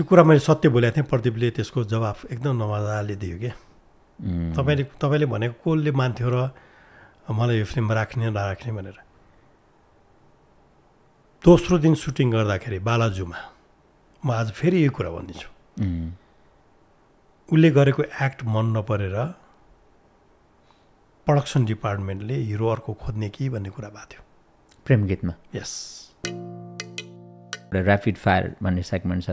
त्यो कुरा मैले सत्य बोलेको थिएँ प्रदीपले त्यसको जवाफ एकदम नमजाले दियो के तपाईले भनेको कोले मान्थ्यो र मलाई यो फिल्ममा राख्ने नराख्ने भनेर दोस्रो दिन सुटिङ गर्दाखेरि बालाजुमा म आज फेरि यो कुरा भन्दिछु उले गरेको एक्ट मन नपरेर प्रोडक्सन डिपार्टमेन्टले हिरो अर्को खोज्ने कि भन्ने कुरा बाथ्यो प्रेम गीतमा यस र्यापिड फायर भन्ने सेगमेन्ट छ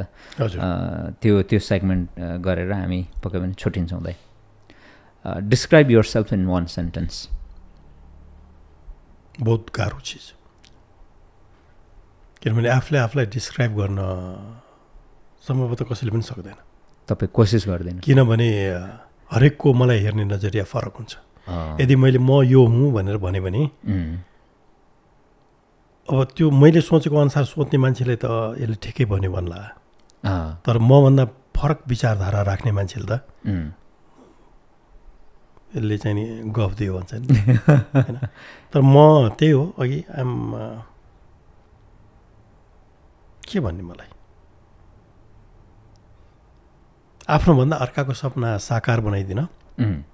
त्यो सेगमेन्ट गरेर हामी पक्कै पनि छुटिन्छौँ दाइ describe yourself in one sentence बहुत गाह्रो चिज किनभने आफूले आफूलाई डिस्क्राइब गर्न सम्भवतः कसैले पनि सक्दैन तपाईँ कोसिस गर्दैन किनभने हरेकको मलाई हेर्ने नजरिया फरक हुन्छ यदि मैले म यो हुँ भनेर भने अब त्यो मैले सोचेको अनुसार सोच्ने मान्छेले त यसले ठिकै भन्यो भन्ला तर मभन्दा फरक विचारधारा राख्ने मान्छेले त यसले चाहिँ नि गफ दियो भन्छ नि हैन तर म त्यही हो अघि आइम के भन्ने मलाई आफ्नो भन्दा अर्काको सपना साकार बनाइदिन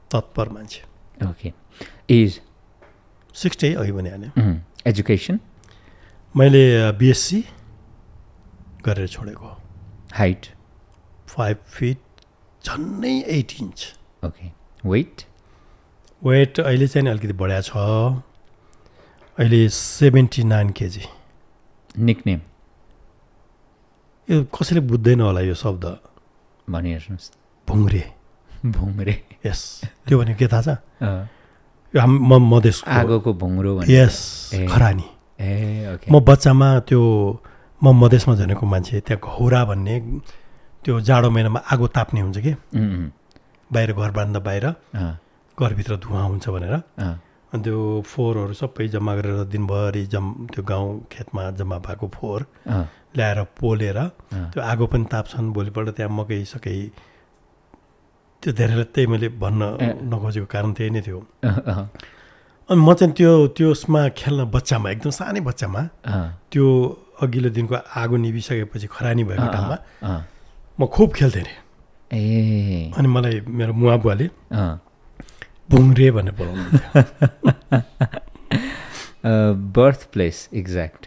तत्पर मान्छे ओके एज 60 अघि भनिहाल्यो एजुकेसन मैले बीएससी गरेर छोडेको हाइट 5 फिट झन्नै 8 इन्च ओके वेट अहिले चाहिँ अलिकति बढ्या छ अहिले 79 केजी निकनेम यो कसैले बुझ्दैन होला यो शब्द भनि हेर्नुहोस् भुङ्रे भुङ्रे यस त्यो भनेको के थाहा छ यो हाम्रो मधेसको आगोको भुङ्रो भन्छ यस खरानी ए ओके म बच्चामा त्यो म मधेसमा जन्मेको मान्छे त्यहाँ घौरा भन्ने त्यो जाडो महिनामा आगो ताप्ने हुन्छ कि बाहिर घर बाँध्दा बाहिर घरभित्र धुवाँ हुन्छ भनेर अनि त्यो फोहोरहरू सबै जम्मा गरेर दिनभरि त्यो गाउँ खेतमा जम्मा भएको फोहोर ल्याएर पोलेर त्यो आगो पनि ताप्छन् भोलिपल्ट त्यहाँ मकै सकै त्यो धेरैलाई त्यही मैले भन्न नखोजेको कारण त्यही नै थियो अनि म चाहिँ त्यसमा खेल्न बच्चामा एकदम सानै बच्चामा त्यो अघिल्लो दिनको आगो निभिसकेपछि खरानी भएको ठाउँमा म खुब खेल्थेँ अरे ए अनि मलाई मेरो मुवा बुवाले भुङ्रे भनेर बोलाउनु बर्थ प्लेस एक्ज्याक्ट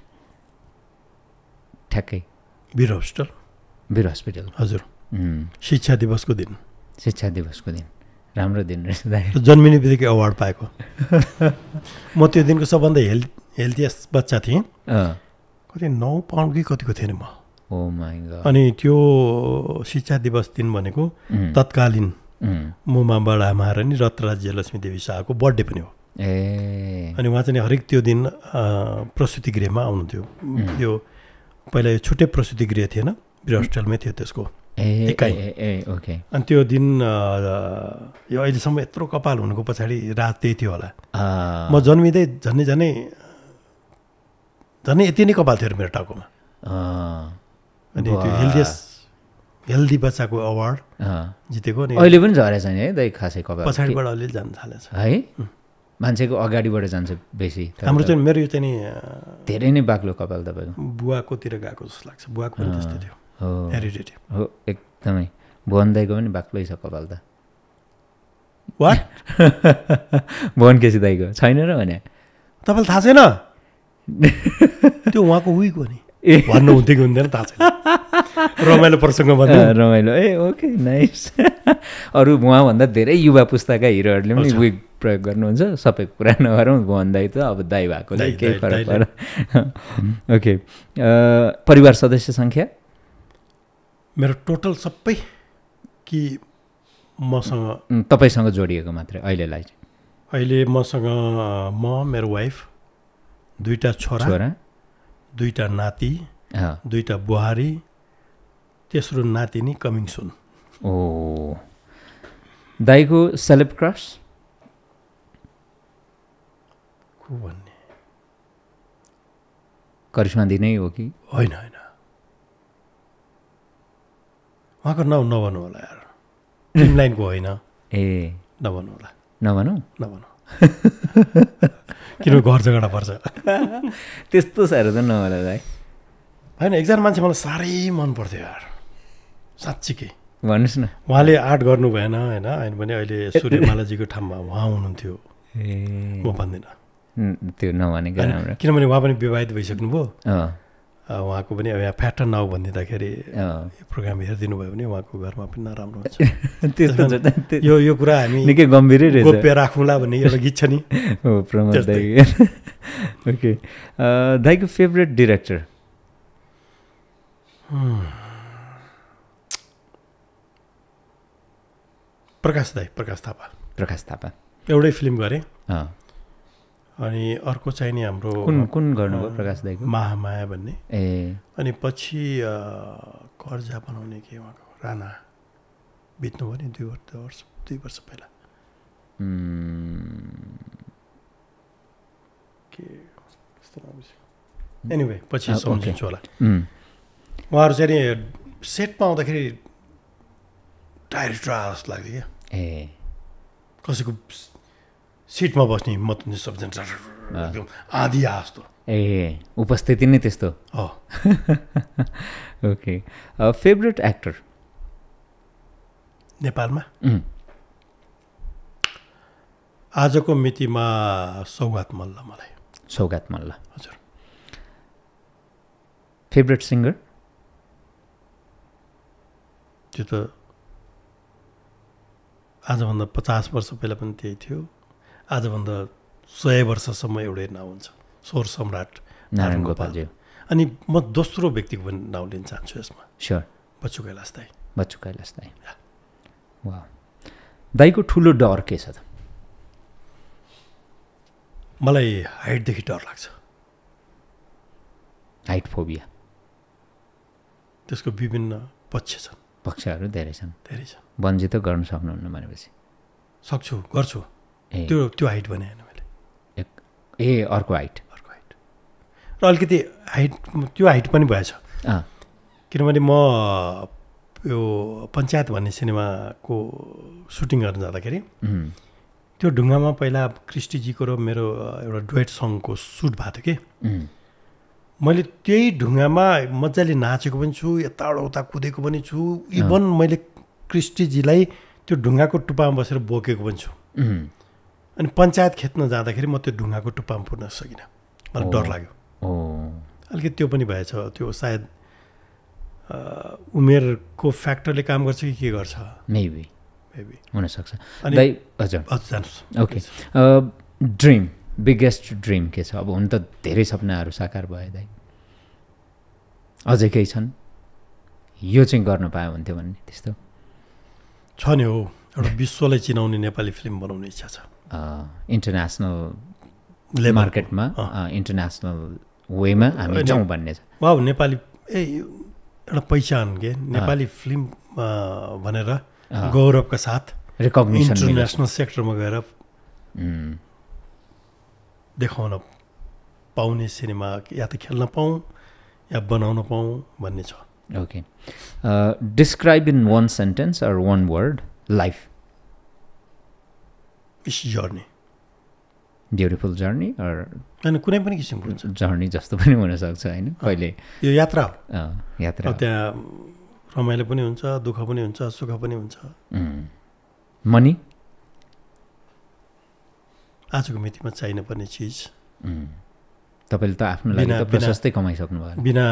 ठ्याक्कै वीर हस्पिटल हजुर शिक्षा दिवसको दिन राम्रो दिन रहेछ जन्मिने बित्तिकै अवार्ड पाएको म त्यो दिनको सबभन्दा हेल्थिएस्ट बच्चा थिएँ कति 9 पाउन्ड कि कतिको थिएन म ओ माइ गॉड अनि त्यो शिक्षा दिवस दिन भनेको तत्कालीन मुमा बडा महारानी रत्नराज्य लक्ष्मी देवी शाहको बर्थडे पनि हो ए अनि उहाँ चाहिँ हरेक त्यो दिन प्रसूति गृहमा आउनुहुन्थ्यो त्यो पहिला यो छुट्टै प्रसूति गृह थिएन बिर होस्टेलमै थियो त्यसको अनि त्यो दिन यो अहिलेसम्म यत्रो कपाल हुनुको पछाडि रात त्यही थियो होला म जन्मिँदै झन्नै यति नै कपाल थियो मेरो टाउकोमा अनि त्यो हेल्दी बच्चाको अवार्ड जितेको नि अहिले पनि झरेको छैन है दाइ खासै कपाल पछाडिबाट अलिअलि जान थालेछ है मान्छेको अगाडिबाट जान्छ बेसी हाम्रो चाहिँ मेरो यो चाहिँ नि धेरै नै बाक्लो कपाल तपाईँको बुवाकोतिर गएको जस्तो लाग्छ बुवाको पनि त्यस्तै थियो हेरिडेटिभ हो एकदमै भुवन दाइको पनि बाक्लै छ कपाल त वाट भुवन केसी दाइको छैन र भने तपाईँलाई थाहा छैन त्यो उहाँको उहीको नि ए भन्नुहुन्थ्यो कि हुँदैन थाहा छैन रमाइलो प्रसङ्ग भन्दा रमाइलो ए ओके नाइस अरू उहाँभन्दा धेरै युवा पुस्ताका हिरोहरूले पनि विग प्रयोग गर्नुहुन्छ सबै कुरा नगरौँ भन्दै त अब दाइ भएको केही फरक परेन ओके परिवार सदस्य सङ्ख्या मेरो टोटल सबै कि मसँग तपाईँसँग जोडिएको मात्रै अहिलेलाई अहिले मसँग मेरो वाइफ 2 छोरा 2 नाति 2 बुहारी 3रो नातिनी कमिङ सुन ओ दाइको सेलेब क्रस को भन्ने करिश्मादी नै हो कि होइन उहाँको नभनौँ होला यार लाइनको होइन ए नभनौँ किनभने घर झगडा पर्छ त्यस्तो साह्रो त नहोला दाइ होइन एकजना मान्छे मलाई साह्रै मन पर्थ्यो यार साच्चै भन्नुस् न उहाँले आर्ट गर्नु भएन हैन हैन भने अहिले सूर्य मालाजीको ठाउँमा उहाँ हुनुहुन्थ्यो ए म भन्दिन त्यो नभने गरे हाम्रो किनभने उहाँ पनि विवाहित भइसक्नु भो उहाँको पनि अब यहाँ फ्याटन नाउ भन्दिदाखेरि यो प्रोग्राम हेर्दिनु भयो भने उहाँको घरमा पनि नराम्रो हुन्छ त्यस्तो यो यो कुरा हामी निकै गम्भीरै रहेछ गोप्य राखौँला भन्ने एउटा गीत छ नि हो प्रमोद दाइ ओके दाइको फेभरेट डाइरेक्टर प्रकाश दाई प्रकाश थापा एउटै फिल्म गरे अनि अर्को चाहिँ नि हाम्रो कुन कुन गर्नुभयो प्रकाश दाईको महामाया भन्ने ए अनि पछि कर्जा बनाउने के उहाँको राणा बित्नुभयो नि 2 वर्ष पहिला के कस्तो नाम छ एनीवे पछि सम्झिन्छु होला उहाँहरु चाहिँ नि सेट पाउँदाखेरि डाइरेक्टर जस्तो लाग्थ्यो क्या ए कसैको सीटमा बस्ने हिम्मत हुने सबजना आधी आस्तो ए उपस्थिति नै त्यस्तो हो ओके फेभरेट एक्टर नेपालमा आजको मितिमा सौगात मल्ल हजुर फेभरेट सिङ्गर त्यो त आजभन्दा 50 वर्ष पहिला पनि त्यही थियो आजभन्दा 100 वर्षसम्म एउटै नाम हुन्छ स्वर सम्राट नारायण गोपालज्यू अनि म दोस्रो व्यक्तिको पनि नाम लिन चाहन्छु यसमा स्योर बच्चु कैलाश दाई वाह दाईको ठुलो डर के छ त मलाई हाइटदेखि डर लाग्छ हाइट फोबिया त्यसको विभिन्न पक्ष छन् पक्षहरू धेरै छन् बन्जी त गर्न सक्नुहुन्न भनेपछि सक्छु गर्छु त्यो हाइट भने हैन मैले ए अर्को हाइट र अलिकति हाइट त्यो हाइट पनि भएछ किनभने म यो पञ्चायत भन्ने सिनेमाको सुटिङ गर्न जाँदाखेरि त्यो ढुङ्गामा पहिला क्रिस्टीजीको र मेरो एउटा डुएट सङको सुट भएको थियो के मैले त्यही ढुङ्गामा मजाले नाचेको पनि छु यताउता कुदेको पनि छु इभन मैले क्रिस्टीजीलाई त्यो ढुङ्गाको टुप्पामा बसेर बोकेको पनि छु अनि पञ्चायत खेत्न जाँदाखेरि म त्यो ढुङ्गाको टुप्पामा पुर्न सकिनँ मलाई डर लाग्यो अलिकति त्यो पनि भएछ त्यो सायद उमेरको फ्याक्टरले काम गर्छ कि के गर्छ मेबी हुनसक्छ अनि जानुहोस् ओके ड्रिम बिगेस्ट ड्रिम के छ अब हुन त धेरै सपनाहरू साकार भए दाइ अझै केही छन् यो चाहिँ गर्न पायो हुन्थ्यो भन्ने त्यस्तो छ नि हो एउटा विश्वलाई चिनाउने नेपाली फिल्म बनाउने इच्छा छ इन्टरनेसनल मार्केटमा इन्टरनेसनल वेमा हामी जाउँ भन्ने छ वाउ नेपाली ए एउटा पहिचान के नेपाली फिल्म भनेर गौरवका साथ रिकग्निसन इन्टरनेसनल सेक्टरमा गएर देखाउन पाउने सिनेमा या त खेल्न पाऊँ या बनाउन पाऊँ भन्ने छ ओके डिस्क्राइब इन 1 सेन्टेन्स अर 1 word life is journey beautiful journey अर अनि कुनै पनि किसिमको हुन्छ जर्नी जस्तो पनि हुनसक्छ होइन कहिले यो यात्रा हो यात्रा त्यहाँ रमाइलो पनि हुन्छ दुःख पनि हुन्छ सुख पनि हुन्छ मनी आजको मितिमा चाहिन पर्ने चीज तपाईले त आफ्नो लागि त प्रशस्तै कमाइसक्नु भयो बिना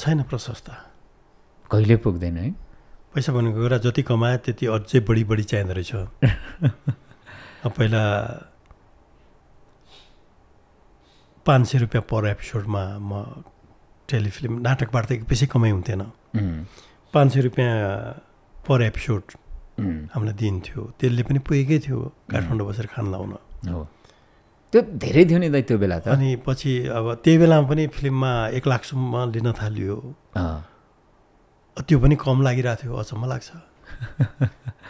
छैन प्रशस्त कहिले पुग्दैन है पैसा भनेको कुरा जति कमाए त्यति अझै बढी चाहिँदो रहेछ पहिला 500 रुपियाँ पर एपिसोडमा म टेलिफिल्म नाटकबाट त पैसै कमाइ हुन्थेन 500 रुपियाँ पर एपिसोड हामीलाई दिन्थ्यो त्यसले पनि पुगेकै थियो काठमाडौँ बसेर खान लाउन हो त्यो धेरै थियो नि दाइ त्यो बेला त अनि पछि अब त्यही बेलामा पनि फिल्ममा 1 लाखसम्म लिन थालियो त्यो पनि कम लागिरहेको थियो अचम्म लाग्छ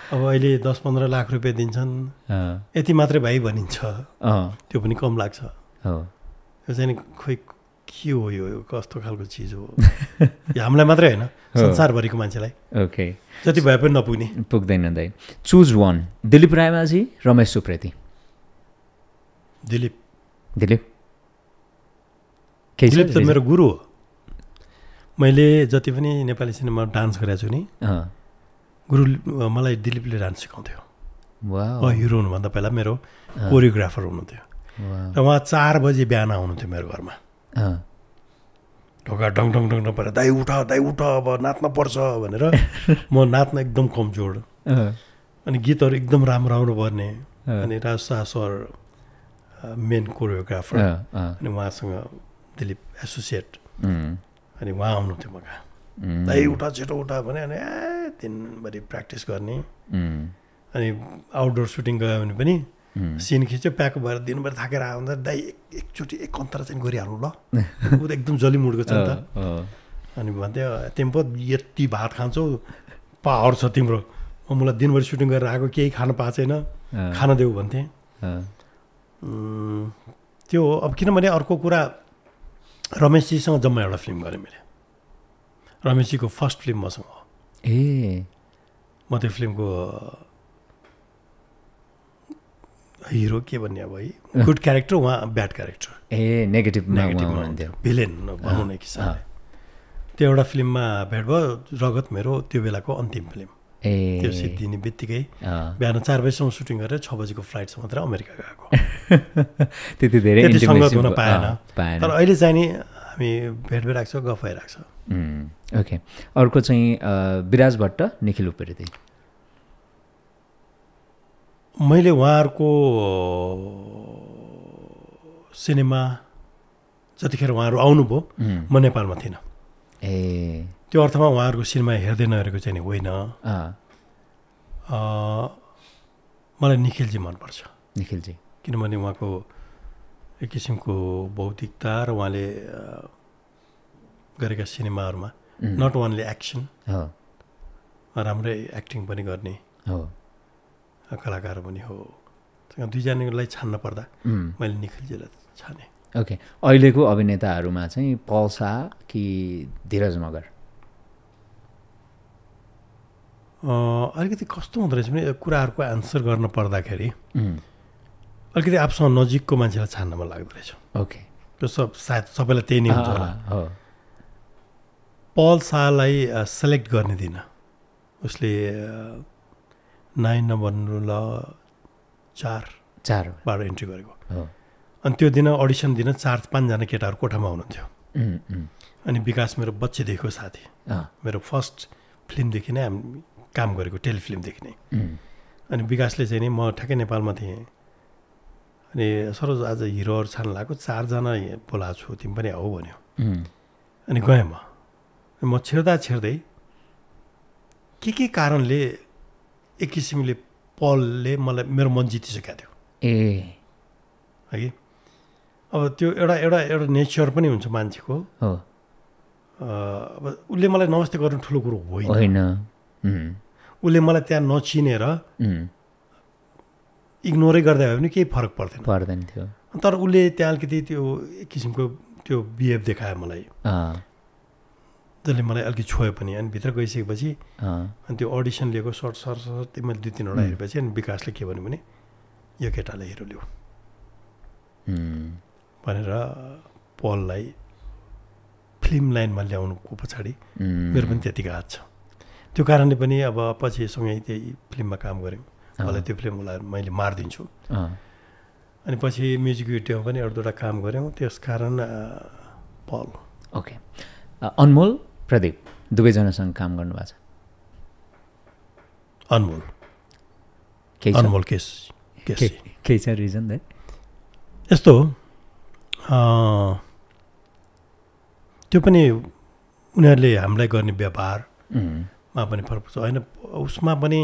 अब अहिले 10-15 लाख रुपियाँ दिन्छन् यति मात्रै भाइ भनिन्छ त्यो पनि कम लाग्छ यो चाहिँ खोइ के हो यो कस्तो खालको चिज हो यो हामीलाई मात्रै होइन संसारभरिको मान्छेलाई ओके जति भए पनि पुग्दैन दाइ चुज वान दिलीप रायमाझी रमेश सुप्रेती दिलीप त मेरो गुरु हो मैले जति पनि नेपाली सिनेमामा डान्स गरेछु नि गुरु मलाई दिलीपले डान्स सिकाउँथ्यो वाओ हिरो हुनु भन्दा पहिला मेरो कोरियोग्राफर हुनुहुन्थ्यो र उहाँ 4 बजे बिहान आउनुहुन्थ्यो मेरो घरमा ढोका ढङ ढङ ढङ परे दाइ उठ अब नाच्न पर्छ भनेर म नाच्न एकदम कमजोर अनि गीतहरु एकदम राम्रो आउनु पर्ने अनि Raj Shah sir main choreographer अनि उहाँसँग दिलीप एसोसिएट अनि उहाँ आउनुहुन्थ्यो मका दाइ उठ छिटो उठ भने अनि दिनभरि प्र्याक्टिस गर्ने अनि आउटडोर सुटिङ गयो भने पनि सीन खिच्यो प्याक भएर दिनभरि थाकेर आयो भने दाइ एकचोटी एक कन्तरा चाहिँ गरिहाल्नु ल उ एकदम जली मुडको छ नि त अनि भन्थ्यो तिम्रो यति भात खान्छौ पावर छ तिम्रो म मलाई दिनभरि सुटिङ गरेर आएको केही खान पाएको छैन खान देऊ भन्थे त्यो अब किनभने अर्को कुरा रमेशजीसँग जम्मा एउटा फिल्म गरेँ मैले रमेशजीको फर्स्ट फिल्म मसँग हो ए म त्यो फिल्मको हिरो के भन्ने अब है गुड क्यारेक्टर उहाँ ब्याड क्यारेक्टर ए नेगेटिभ नेगेटिभ भिलेन बनाउने किसिमले त्यो एउटा फिल्ममा भेट भयो रगत मेरो त्यो बेलाको अन्तिम फिल्म ए त्यो सिद्धिने बित्तिकै बिहान 4 बजेसम्म सुटिङ गरेर 6 बजेको फ्लाइटसम्म मात्र अमेरिका गएको त्यति धेरै इन्टिमेसन गर्न पाएन तर अहिले चाहिँ नि हामी भेट भइराख्छ गफ भइराख्छ ओके अर्को चाहिँ विराज भट्ट निखिल उप्रेती मैले उहाँहरुको सिनेमा जतिखेर उहाँहरु आउनुभयो म नेपालमा थिएन ए त्यो अर्थमा उहाँहरुको सिनेमा हेर्दै नहेरेको चाहिँ होइन मलाई निखिलजी मनपर्छ निखिलजी किनभने उहाँको एक किसिमको बौद्धिकता र उहाँले गरेका सिनेमाहरुमा नट ओन्ली एक्सन राम्रै एक्टिङ पनि गर्ने कलाकार पनि हो दुईजनालाई छान्न पर्दा मैले निखिलजीलाई छाने ओके अहिलेको अभिनेताहरूमा चाहिँ पौल साला कि धीरज मगर अलिकति कस्तो हुँदो रहेछ भने कुराहरूको आन्सर गर्न पर्दाखेरि अलिकति आफूसँग नजिकको मान्छेलाई छान्न मन लाग्दो रहेछ ओके त्यो सायद सबैलाई त्यही नै हुन्छ होला पौल सालालाई सेलेक्ट गर्ने दिन उसले 9 नम्बर ल 4 बाट इन्ट्री गरेको अनि त्यो दिन अडिसन दिन 4-5 जना केटाहरु कोठामा हुनुहुन्थ्यो अनि विकास मेरो बच्चे देखेको साथी मेरो फर्स्ट फिल्म देखि नै हामी काम गरेको टेलिफिल्म देखि नै अनि विकासले चाहिँ नि म ठ्याक्कै नेपालमा थिए अनि सरोज आज हिरोहरु छान्न लाग्यो 4 जना बोला छु तिमी पनि आऊ भन्यो अनि गए म छिर्दा छिर्दै के कारणले एक किसिमले पलले मलाई मेरो मन जितिसकेको थियो ए है अब त्यो एउटा एउटा एउटा नेचर पनि हुन्छ मान्छेको हो अब उले मलाई नमस्ते गर्नु ठुलो कुरा होइन उले मलाई त्यहाँ नचिनेर इग्नोरै गर्दै भए पनि केही फरक पर्दैन थियो तर उले त्यहाँ अलिकति त्यो एक किसिमको त्यो बिहेभ देखायो मलाई जसले मलाई अलिकति छोयो पनि अनि भित्र गइसकेपछि अनि त्यो अडिसन लिएको सर्ट सर्ट सर्ट मैले 2-3 वटा हेरेपछि अनि विकासले के भन्यो भने यो केटाले हिरो लिऊ भनेर पललाई फिल्म लाइनमा ल्याउनुको पछाडि मेरो पनि त्यतिकै हात छ त्यो कारणले पनि अब पछि सँगै त्यही फिल्ममा काम गऱ्यौँ मलाई त्यो फिल्म उसलाई मैले मारिदिन्छु अनि पछि म्युजिक भिडियोमा पनि एउटा दुईवटा काम गऱ्यौँ त्यस कारण पल ओके अनमोल प्रदीप दुवैजनासँग काम गर्नुभएको छ अनमोल अनमोल केसी केही छ रिजन दे यस्तो त्यो पनि उनीहरूले हामीलाई गर्ने व्यवहारमा पनि फरक पर्छ हैन उसमा पनि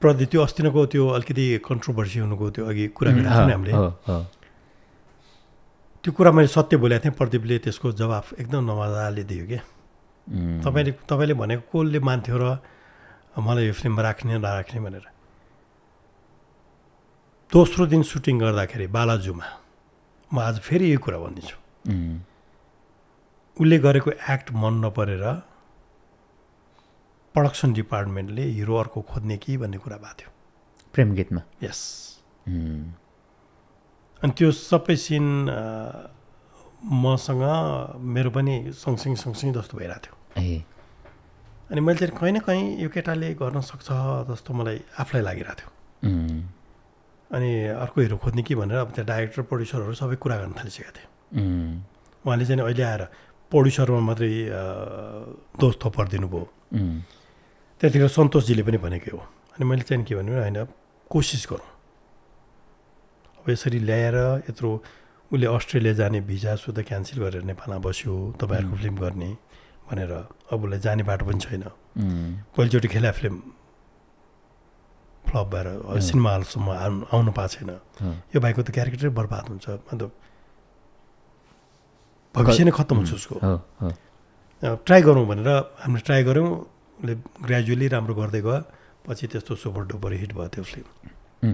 प्रदीप त्यो अस्तिको त्यो अलिकति कन्ट्रोभर्सी हुनुको त्यो अघि कुरा गरेको थियौँ हामीले त्यो कुरा मैले सत्य बोलेको थिएँ प्रदीपले त्यसको जवाफ एकदम नमजाले दियो के तपाईले भनेको कोले मान्थ्यो र मलाई यो फिल्ममा राख्ने नराख्ने भनेर दोस्रो दिन सुटिङ गर्दाखेरि बालाजुमा म आज फेरि यो कुरा भन्दिन्छु उले गरेको एक्ट मन नपरेर प्रोडक्सन डिपार्टमेन्टले हिरो अर्को खोज्ने कि भन्ने कुरा भएको थियो प्रेम गीतमा यस अनि त्यो सबै सिन मसँग मेरो पनि सँगसँगै जस्तो भइरहेको थियो अनि मैले चाहिँ कहीँ न कहीँ यो केटाले गर्न सक्छ जस्तो मलाई आफूलाई लागिरहेको थियो अनि अर्को हिरो खोज्ने कि भनेर अब त्यहाँ डाइरेक्टर प्रोड्युसरहरू सबै कुरा गर्न थालिसकेको थिएँ उहाँले चाहिँ अहिले आएर प्रोड्युसरमा मात्रै दोष थोपर्दिनु भयो त्यतिखेर सन्तोषजीले पनि भनेकै हो अनि मैले चाहिँ के भन्नु होइन कोसिस गरौँ अब यसरी ल्याएर यत्रो उले अस्ट्रेलिया जाने भिजा सुधा क्यान्सल गरेर नेपालमा बस्यो तपाईहरुको फिल्म गर्ने भनेर अब उले जाने बाटो पनि छैन पहिलोचोटी खेला फिल्म फ्लप भएर सिनेमा हलसम्म आउन पाएको छैन यो भाइको त क्यारेक्टर बर्बाद हुन्छ मतलब भविष्य नै खत्म हुन्छ उसको ट्राई गरौँ भनेर हामीले ट्राई गर्यौं उले ग्र्याजुअली राम्रो गर्दै गयो पछि त्यस्तो सुपर डुपर हिट भयो त्यो फिल्म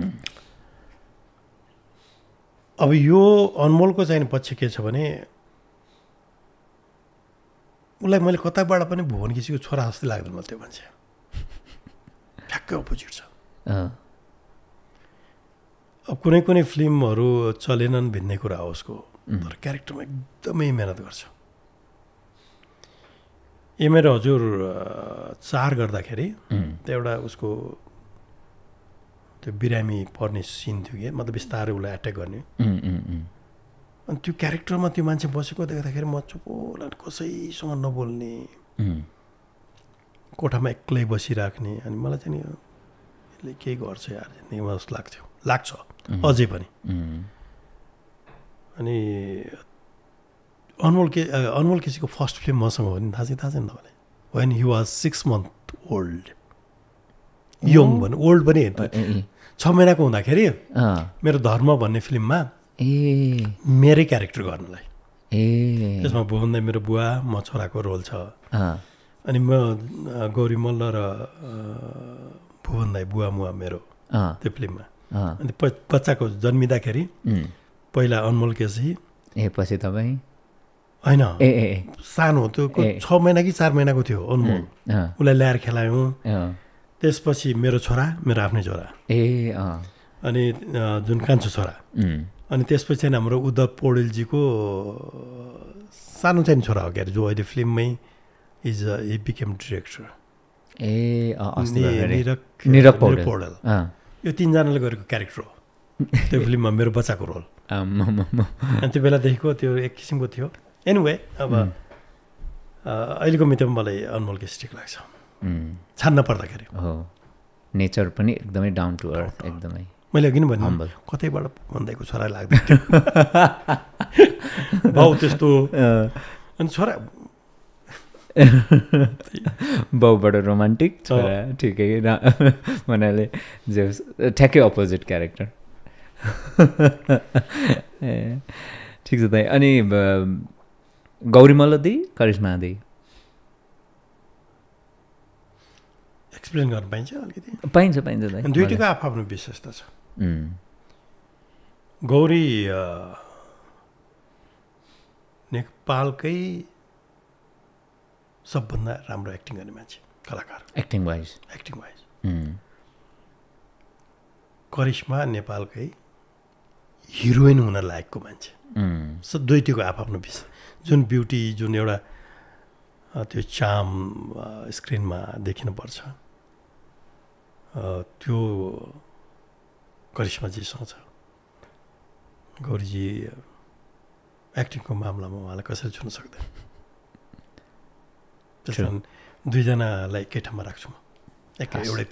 अब यो अनमोल को चाहिँ पछि के छ भने उलाई मैले कताबाट पनि भुवन किसीको छोरा जस्तै लाग्दैन त्यो मान्छे ठ्याक्कै अपोजिट छ अब कुनै कुनै फिल्महरू चलेनन् भिन्नै कुरा हो उसको तर क्यारेक्टरमा एकदमै मेहनत गर्छ ए मेरो हजुर ४ गर्दाखेरि त्यो एउटा उसको त्यो बिरामी पर्ने सीन थियो के मतलब बिस्तारै उलाई अट्याक गर्ने अनि त्यो क्यारेक्टरमा त्यो मान्छे बसेको देख्दाखेरि म चुपोला कसैसँग नबोल्ने कोठामा एक्लै बसिराख्ने अनि मलाई चाहिँ यसले के गर्छ यार जिन्दगीमा जस्तो लाग्थ्यो लाग्छ अझै पनि अनि अनमोल केसीको फर्स्ट फिल्म मसँग हो नि थाहा छैन तपाईँलाई when he was 6 month old young भन्नु ओल्ड पनि हेर्नु 6 महिनाको हुँदाखेरि मेरो धर्म भन्ने फिल्ममा मेरै क्यारेक्टर गर्नलाई त्यसमा भुवन मेरो बुवा म छोराको रोल छ अनि म गौरी मल्ल र भुवन दाई बुवा मुवा मेरो त्यो फिल्ममा अनि बच्चाको जन्मिँदाखेरि पहिला अनमोल केसी पछि तपाईँ होइन सानो त्यो 6 महिना कि 4 महिनाको थियो अनमोल उसलाई ल्याएर खेलायौँ त्यसपछि मेरो छोरा मेरो आफ्नै छोरा अनि जुन कान्छो छोरा अनि त्यसपछि चाहिँ हाम्रो उद्धव पौडेलजीको सानो चाहिँ छोरा हो के जो अहिले फिल्ममै is he became director Nirak Paudel यो 3 जनाले गरेको क्यारेक्टर हो त्यो फिल्ममा मेरो बच्चाको रोल अनि त्यो बेलादेखिको त्यो एक किसिमको थियो एनिवे अब अहिलेको मितिमा मलाई अनमोल केसी ठिक लाग्छ छान्न पर्दाखेरि हो नेचर पनि एकदमै डाउन टु अर्थ एकदमै मैले किन भने कतैबाट भन्दैको छोरा लाग्दैन बाउ त्यस्तो अनि छोरा बाउबाट रोमान्टिक छोरा ठिकै भन्नाले जे ठ्याक्कै अपोजिट क्यारेक्टर ठिक छ दाइ अनि गौरी मल्लदी करिश्मादी एक्सप्लेन गर्न पाइन्छ अलिकति पाइन्छ पाइन्छ दुईटीको आफ्नो विशेषता छ गौरी नेपालकै सबभन्दा राम्रो एक्टिङ गर्ने मान्छे कलाकार एक्टिङ वाइज करिश्मा नेपालकै हिरोइन हुन लायकको मान्छे दुईटीको आफ्नो विशेष जुन ब्युटी जुन एउटा त्यो चाम स्क्रिनमा देखिनुपर्छ त्यो करिश्माजीसँग छ गौरीजी एक्टिङको मामलामा उहाँलाई कसरी छुन सक्दैन त्यसकारण दुईजनालाई एकै ठाउँमा राख्छु म एउटै